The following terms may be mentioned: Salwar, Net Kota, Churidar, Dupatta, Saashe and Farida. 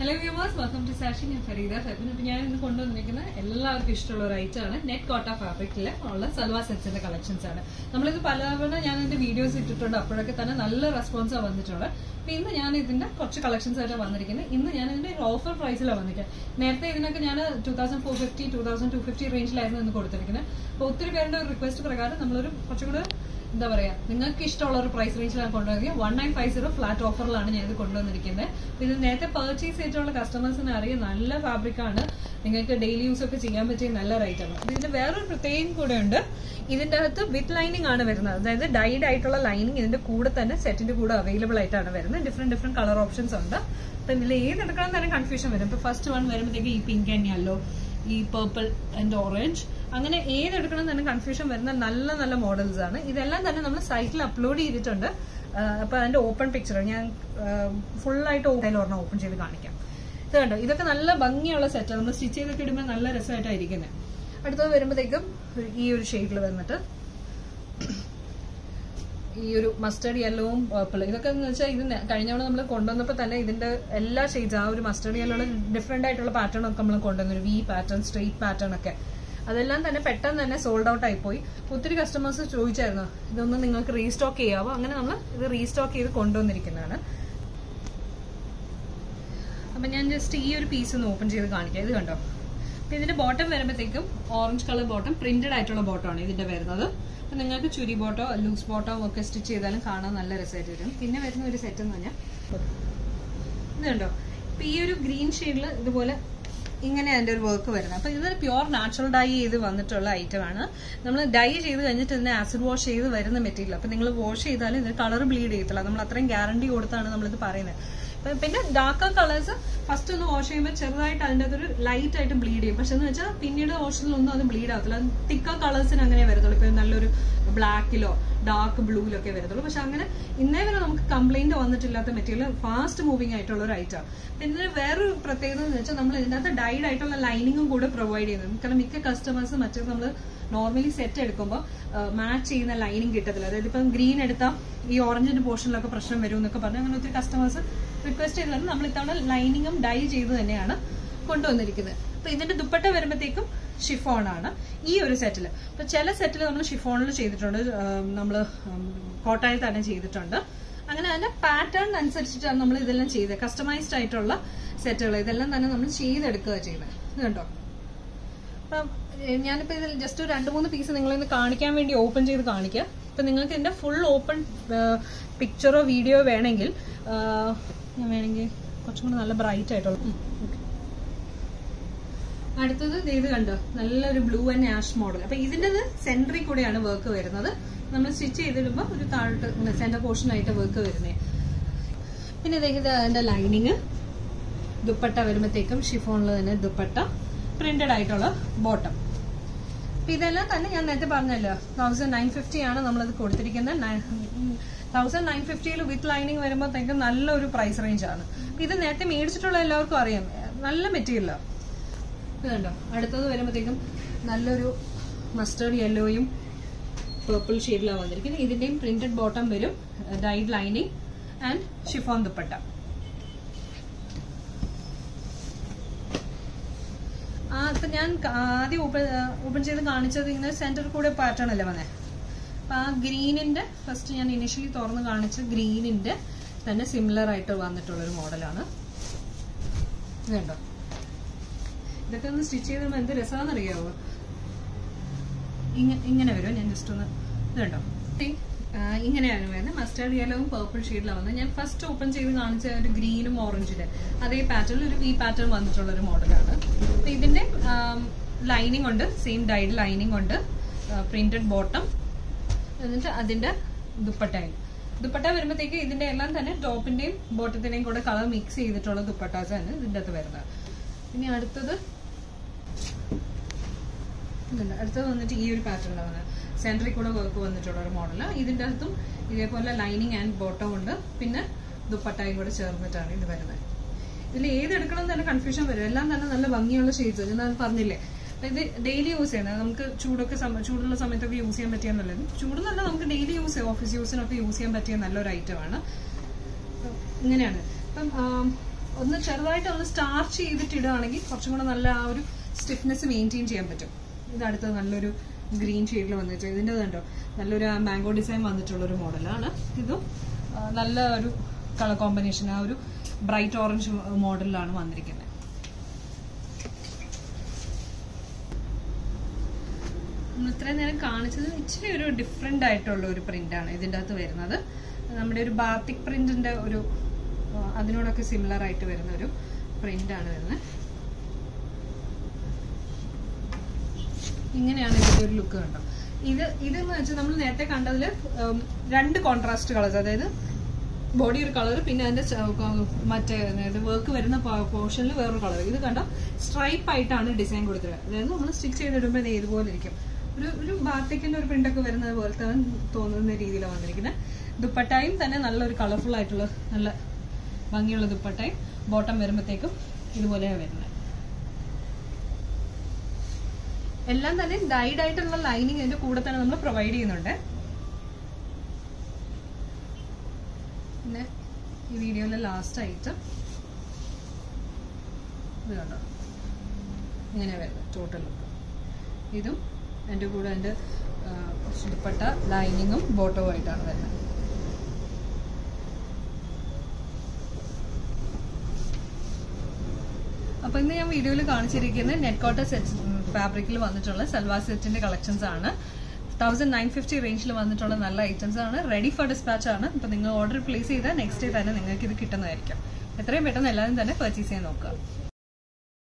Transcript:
Hello viewers, welcome to Saashe and Farida. So, today I am going to show you the LLR Net Kota fabric salwar sets collections. We have done videos and have a good response. So, today I am going to show you collections. Today I am going offer price. Earlier, 2450, 2250 range. So, I request $1,950 price range 1950 flat offer purchase customers and area nalla fabric daily use okke cheyan pattey nalla right aanu idinte vera proteinum kude undu idinte adathu with lining aanu varunathu adayithu dyed aayittulla lining idinte koode thanne setinte koode available aayitana varunathu different color options undu appo indile edu edukkanam than confusion varum appo first one varumbodhekku ee pink and yellow ee purple and orange angane edu edukkanam than confusion varuna nalla models aanu idella thanne nammal site il upload cheeditundu open picture full light open cheyidu kaanikam third idokka nalla bangiyulla set nammal stitch cheyidu idumba nalla result aayirikune adutha varumbodekum ee oru shade il vannittu ee oru mustard yellow purple idokka ennu vecha idu kazhinjavana nammal kondonnappo thanne idinte ella shades aa oru mustard yellow different aayittulla pattern okke nammal kondonnu oru v pattern straight pattern okke അതെല്ലാം തന്നെ പെട്ടെന്ന് തന്നെ sold out ആയി പോയി. ഒത്തിരി customers ചോദിച്ചായിരുന്നു ഇതൊന്ന് നിങ്ങൾക്ക് റീസ്റ്റോക്ക് ചെയ്യാവോ. അങ്ങനെ നമ്മൾ ഇത് റീസ്റ്റോക്ക് ചെയ്ത് കൊണ്ടുവന്നിരിക്കുന്നതാണ്. അപ്പോൾ ഞാൻ ജസ്റ്റ് ഈ ഒരു പീസ് ഒന്ന് ഓപ്പൺ ചെയ്ത് കാണിക്കാം. ഇത് കണ്ടോ. അപ്പോൾ ഇതിന്റെ ബോട്ടം വരുമ്പോഴേക്കും ഓറഞ്ച് കളർ ബോട്ടം പ്രിന്റഡ് ആയിട്ടുള്ള ബോട്ടം ആണ് ഇതിന്റെ വരുന്നത്. അപ്പോൾ നിങ്ങൾക്ക് ചുരി ബോട്ടോ ലൂസ് ബോട്ടോ ഒക്കെ സ്റ്റിച്ച് ചെയ്താലും കാണാൻ നല്ല രസമായിട്ട് വരും. പിന്നെ വരുന്ന ഒരു സെറ്റ് എന്ന് പറഞ്ഞാൽ ഇത് കണ്ടോ. അപ്പോൾ ഈ ഒരു ഗ്രീൻ ഷെയ്ഡിൽ ഇതുപോലെ ഇങ്ങനെ അതിന്റെ ഒരു വർക്ക് വരുന്നത്. അപ്പോൾ ഇതൊരു പ്യൂർ നാച്ചുറൽ ഡൈ ചെയ്ത് വന്നിട്ടുള്ള ഐറ്റം ആണ്. നമ്മൾ ഡൈ ചെയ്ത് കഴിഞ്ഞിട്ട് ഇതിനെ ആസിഡ് വാഷ് ചെയ്ത് വരുന്ന മെറ്റീരിയൽ. അപ്പോൾ നിങ്ങൾ വാഷ് ചെയ്താലും ഇതിന് കളർ ബ്ലീഡ് ചെയ്യത്തില്ല. നമ്മൾ അത്രയും ഗ്യാരണ്ടി കൊടുത്താണ് നമ്മളിത് പറയുന്നത്. പിന്നെ ഡാർക്കർ കളേഴ്സ് ഫസ്റ്റ് ഒന്ന് വാഷ് ചെയ്യുമ്പോൾ ചെറുതായിട്ട് അതിൻ്റെ അകത്തൊരു ലൈറ്റ് ആയിട്ട് ബ്ലീഡ് ചെയ്യും. പക്ഷെ എന്ന് വെച്ചാൽ പിന്നീട് വാഷിലൊന്നും അത് ബ്ലീഡ് ആവത്തില്ല. അത് തിക്കർ കളേഴ്സിന് അങ്ങനെ വരത്തുള്ളൂ. ഇപ്പോൾ നല്ലൊരു ബ്ലാക്കിലോ ഡാർക്ക് ബ്ലൂയിലൊക്കെ വരത്തുള്ളൂ. പക്ഷെ അങ്ങനെ ഇന്നേ വരെ നമുക്ക് കംപ്ലൈന്റ് വന്നിട്ടില്ലാത്ത മെറ്റീരിയൽ ഫാസ്റ്റ് മൂവിങ് ആയിട്ടുള്ള ഒരു ഐറ്റമാണ്. പിന്നെ ഇതിന് വേറൊരു പ്രത്യേകത എന്ന് വെച്ചാൽ നമ്മൾ ഇതിനകത്ത് ഡൈഡ് ആയിട്ടുള്ള ലൈനിങ്ങും കൂടെ പ്രൊവൈഡ് ചെയ്യുന്നുണ്ട്. കാരണം മിക്ക കസ്റ്റമേഴ്സ് മറ്റേത് നമ്മൾ നോർമലി സെറ്റ് എടുക്കുമ്പോൾ മാച്ച് ചെയ്യുന്ന ലൈനിങ് കിട്ടത്തില്ല. അതായത് ഇപ്പം ഗ്രീൻ എടുത്താൽ ഈ ഓറഞ്ചിന്റെ പോർഷനിലൊക്കെ പ്രശ്നം വരും എന്നൊക്കെ പറഞ്ഞു അങ്ങനെ ഒത്തിരി കസ്റ്റമേഴ്സ് റിക്വസ്റ്റ് ചെയ്തതാണ്. നമ്മൾ ഇത്തവണ ലൈനിങ്ങും ഡൈ ചെയ്ത് തന്നെയാണ് കൊണ്ടുവന്നിരിക്കുന്നത്. അപ്പോൾ ഇതിന്റെ ദുപ്പട്ട വരുമ്പോഴത്തേക്കും ഷിഫോൺ ആണ് ഈ ഒരു സെറ്റിൽ. അപ്പോൾ ചില സെറ്റിൽ നമ്മൾ ഷിഫോണിൽ ചെയ്തിട്ടുണ്ട്, നമ്മൾ കോട്ടയിൽ തന്നെ ചെയ്തിട്ടുണ്ട്. അങ്ങനെ അതിന്റെ പാറ്റേൺ അനുസരിച്ചിട്ടാണ് നമ്മൾ ഇതെല്ലാം ചെയ്തത്. കസ്റ്റമൈസ്ഡ് ആയിട്ടുള്ള സെറ്റുകൾ ഇതെല്ലാം തന്നെ നമ്മൾ ചെയ്തെടുക്കുക ചെയ്തത്. ഇത് കണ്ടോ. അപ്പം ഞാനിപ്പോൾ ഇതിൽ ജസ്റ്റ് രണ്ട് മൂന്ന് പീസ് നിങ്ങളിന്ന് കാണിക്കാൻ വേണ്ടി ഓപ്പൺ ചെയ്ത് കാണിക്കുക. ഇപ്പം നിങ്ങൾക്ക് ഇതിന്റെ ഫുൾ ഓപ്പൺ പിക്ചറോ വീഡിയോ വേണമെങ്കിൽ ഞാൻ വേണമെങ്കിൽ കുറച്ചും കൂടെ നല്ല ബ്രൈറ്റ് ആയിട്ടുള്ള അടുത്തത് ഇത് കണ്ടോ, നല്ലൊരു ബ്ലൂ ആൻഡ് ആഷ് മോഡൽ. അപ്പം ഇതിൻ്റെ സെന്ററിൽ കൂടെയാണ് വർക്ക് വരുന്നത്. നമ്മൾ സ്റ്റിച്ച് ചെയ്തിടുമ്പോൾ ഒരു താഴോട്ട് സെന്റർ പോർഷൻ ആയിട്ട് വർക്ക് വരുന്നത്. പിന്നെ ഇത് അതിന്റെ ലൈനിങ്, ദുപ്പട്ട വരുമ്പോഴത്തേക്കും ഷിഫോണിൽ തന്നെ ദുപ്പട്ട, പ്രിന്റഡ് ആയിട്ടുള്ള ബോട്ടം. അപ്പം ഇതെല്ലാം തന്നെ ഞാൻ നേരത്തെ പറഞ്ഞല്ലോ 1950 ആണ് നമ്മളത് കൊടുത്തിരിക്കുന്നത്. 1950 വിത്ത് ലൈനിങ് വരുമ്പോഴത്തേക്കും നല്ലൊരു പ്രൈസ് റേഞ്ച് ആണ്. ഇത് നേരത്തെ മേടിച്ചിട്ടുള്ള എല്ലാവർക്കും അറിയാം, നല്ല മെറ്റീരിയലാണ്. ഇതുണ്ടോ. അടുത്തത് വരുമ്പോഴത്തേക്കും നല്ലൊരു മസ്റ്റേർഡ് യെല്ലോയും പേർപ്പിൾ ഷെയ്ഡിലാണ് വന്നിരിക്കുന്നത്. ഇതിന്റെയും പ്രിന്റഡ് ബോട്ടം വരും, dyed lining and chiffon dupatta. അപ്പം ഞാൻ ആദ്യം ഓപ്പൺ ചെയ്ത് കാണിച്ചത് ഇങ്ങനെ സെന്റർ കൂടെ പാറ്റേൺ അല്ലേ വന്നേ. അപ്പം ആ ഗ്രീനിന്റെ ഫസ്റ്റ് ഞാൻ ഇനിഷ്യലി തുറന്ന് കാണിച്ച ഗ്രീനിന്റെ തന്നെ സിമിലർ ആയിട്ട് വന്നിട്ടുള്ളൊരു മോഡലാണ്. ഇതുണ്ടോ. ഇതൊക്കെ ഒന്ന് സ്റ്റിച്ച് ചെയ്ത് എന്ത് രസമാണെന്ന് അറിയാവോ. ഇങ്ങനെ വരുമോ, ഞാൻ ജസ്റ്റ് ഒന്ന് ഇതുണ്ടോ ഇങ്ങനെയാണ് വരുന്നത്. മസ്റ്റേർഡ് യെല്ലോവും പേർപ്പിൾ ഷെയ്ഡിലാണ് വന്നത്. ഞാൻ ഫസ്റ്റ് ഓപ്പൺ ചെയ്ത് കാണിച്ച ഒരു ഗ്രീനും ഓറഞ്ചിന്റെ അതേ പാറ്റേണിൽ ഒരു വി പാറ്റേൺ വന്നിട്ടുള്ള ഒരു മോഡലാണ്. അപ്പൊ ഇതിന്റെ ലൈനിങ് ഉണ്ട്, സെയിം ഡൈഡ് ലൈനിങ് ഉണ്ട്, പ്രിന്റഡ് ബോട്ടം, എന്നിട്ട് അതിന്റെ ദുപ്പട്ടയും. ദുപ്പട്ട വരുമ്പോഴത്തേക്ക് ഇതിന്റെ എല്ലാം തന്നെ ടോപ്പിന്റെയും ബോട്ടത്തിന്റെയും കൂടെ കളർ മിക്സ് ചെയ്തിട്ടുള്ള ദുപ്പട്ടാസ് ആണ് ഇതിന്റെ അകത്ത് വരുന്നത്. ഇനി അടുത്തത് വന്നിട്ട് ഈ ഒരു പാറ്റേണിലാണ് വന്നത്. സെന്ററിൽ കൂടെ വർക്ക് വന്നിട്ടുള്ള ഒരു മോഡല്. ഇതിന്റെ അകത്തും ഇതേപോലെ ലൈനിങ് ആൻഡ് ബോട്ടം ഉണ്ട്, പിന്നെ ദുപ്പട്ടയും കൂടെ ചേർന്നിട്ടാണ് ഇത് വരുന്നത്. ഇതിൽ ഏതെടുക്കണം തന്നെ കൺഫ്യൂഷൻ വരും. എല്ലാം തന്നെ നല്ല ഭംഗിയുള്ള ഷെയ്ഡ്സ്. ഞാൻ പറഞ്ഞില്ലേ ഇത് ഡെയിലി യൂസ് ചെയ്യുന്നത്, നമുക്ക് ചൂടുള്ള സമയത്തൊക്കെ യൂസ് ചെയ്യാൻ പറ്റിയ നല്ലത്. ചൂടെന്നല്ല, നമുക്ക് ഡെയിലി യൂസ് ചെയ്യാം, ഓഫീസ് യൂസിനൊക്കെ യൂസ് ചെയ്യാൻ പറ്റിയ നല്ലൊരു ഐറ്റമാണ്. ഇങ്ങനെയാണ്. അപ്പം ഒന്ന് ചെറുതായിട്ടൊന്ന് സ്റ്റാർച്ച് ചെയ്തിട്ടിടുകയാണെങ്കിൽ കുറച്ചും കൂടെ നല്ല ആ ഒരു സ്റ്റിഫ്നെസ് മെയിൻറ്റെയിൻ ചെയ്യാൻ പറ്റും. ഇത് അടുത്തത് നല്ലൊരു ഗ്രീൻ ഷെയ്ഡിൽ വന്നിട്ട് ഇതിൻ്റെ കണ്ടോ നല്ലൊരു മാംഗോ ഡിസൈൻ വന്നിട്ടുള്ളൊരു മോഡലാണ്. ഇതും നല്ല ഒരു കളർ കോമ്പിനേഷൻ ആ ഒരു ബ്രൈറ്റ് ഓറഞ്ച് മോഡലിലാണ് വന്നിരിക്കുന്നത്. ഇത്രയും നേരം കാണിച്ചത് ഇച്ചിരി ഒരു ഡിഫറെൻ്റ് ആയിട്ടുള്ള ഒരു പ്രിൻ്റാണ് ഇതിൻ്റെ അകത്ത് വരുന്നത്. നമ്മുടെ ഒരു ബാത്തിക് പ്രിൻറ്റിൻ്റെ ഒരു അതിനോടൊക്കെ സിമിലർ ആയിട്ട് വരുന്ന ഒരു പ്രിൻ്റാണ് വരുന്നത്. ഇങ്ങനെയാണ് ഇതിൻ്റെ ഒരു ലുക്ക് കണ്ടോ. ഇതെന്ന് വെച്ചാൽ നമ്മൾ നേരത്തെ കണ്ടതിൽ രണ്ട് കോൺട്രാസ്റ്റ് കളേഴ്സ്, അതായത് ബോഡി ഒരു കളർ, പിന്നെ അതിൻ്റെ മറ്റേ വർക്ക് വരുന്ന പോർഷനിൽ വേറൊരു കളർ. ഇത് കണ്ടോ സ്ട്രൈപ്പ് ആയിട്ടാണ് ഡിസൈൻ കൊടുത്തത്. അതായത് നമ്മൾ സ്റ്റിച്ച് ചെയ്തിടുമ്പോൾ ഇത് ഏതുപോലെ ഇരിക്കും, ഒരു ബാത്തിക്കിൻ്റെ ഒരു പ്രിൻ്റൊക്കെ വരുന്നത് പോലത്തെ തോന്നുന്ന രീതിയിലാണ് വന്നിരിക്കുന്നത്. ദുപ്പട്ടയും തന്നെ നല്ലൊരു കളർഫുൾ ആയിട്ടുള്ള നല്ല ഭംഗിയുള്ള ദുപ്പട്ടയും ബോട്ടം വരുമ്പോഴത്തേക്കും ഇതുപോലെയാണ് വരുന്നത്. എല്ലാം തന്നെ ഡൈഡ് ആയിട്ടുള്ള ലൈനിങ് ഇതിൻ്റെ കൂടെ തന്നെ നമ്മൾ പ്രൊവൈഡ് ചെയ്യുന്നുണ്ട്. പിന്നെ ഈ വീഡിയോയിലെ ലാസ്റ്റ് ഐറ്റം ഇത് കണ്ടോ, ഇങ്ങനെ വരുന്നത് ടോട്ടൽ ലുക്ക്. ഇതും എൻ്റെ കൂടെ എൻ്റെ ഇഷ്ടപ്പെട്ട ലൈനിങ്ങും ബോട്ടവും ആയിട്ടാണ് വരുന്നത്. അപ്പോൾ ഇന്ന് ഞാൻ വീഡിയോയിൽ കാണിച്ചിരിക്കുന്നത് നെറ്റ് കോട്ട സെറ്റ് ഫാബ്രിക്കിൽ വന്നിട്ടുള്ള സൽവാർ സെറ്റിൻ്റെ കളക്ഷൻസ് ആണ്. 1950 റേഞ്ചിൽ വന്നിട്ടുള്ള നല്ല ഐറ്റംസ് ആണ്. റെഡി ഫോർ ഡിസ്പാച്ച് ആണ്. അപ്പോൾ നിങ്ങൾ ഓർഡർ പ്ലേസ് ചെയ്താൽ നെക്സ്റ്റ് ഡേ തന്നെ നിങ്ങൾക്ക് ഇത് കിട്ടുന്നതായിരിക്കും. എത്രയും പെട്ടെന്ന് എല്ലാവരും തന്നെ പർച്ചേസ് ചെയ്യാൻ നോക്കുക.